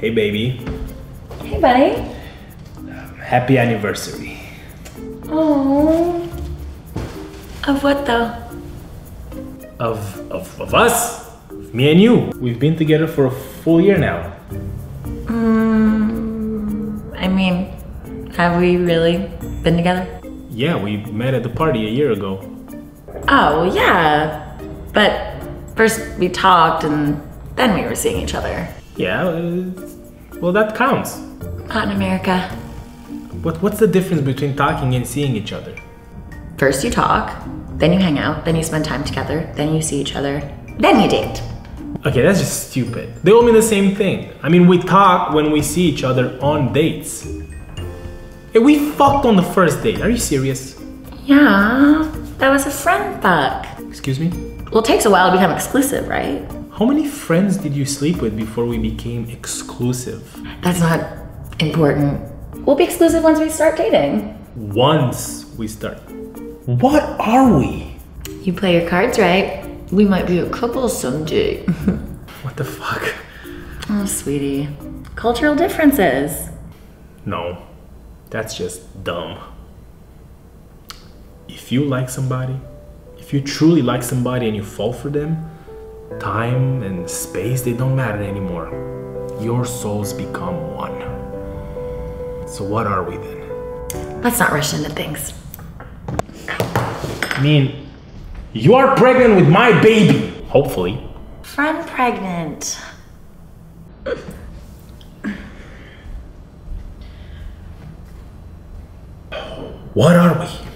Hey, baby. Hey, buddy. Happy anniversary. Oh. Of what though? Of us. Of me and you. We've been together for a full year now. I mean, have we really been together? Yeah, we met at the party a year ago. Oh, yeah. But first we talked and then we were seeing each other. Yeah, well, that counts. Not in America. What's the difference between talking and seeing each other? First you talk, then you hang out, then you spend time together, then you see each other, then you date. Okay, that's just stupid. They all mean the same thing. I mean, we talk when we see each other on dates. Hey, we fucked on the first date. Are you serious? Yeah, that was a friend fuck. Excuse me? Well, it takes a while to become exclusive, right? How many friends did you sleep with before we became exclusive? That's not important. We'll be exclusive once we start dating. Once we start. What are we? You play your cards right. We might be a couple someday. What the fuck? Oh, sweetie. Cultural differences. No, that's just dumb. If you like somebody, if you truly like somebody and you fall for them, time and space, they don't matter anymore. Your souls become one. So what are we then? Let's not rush into things. I mean, you are pregnant with my baby, hopefully. Friend pregnant. What are we?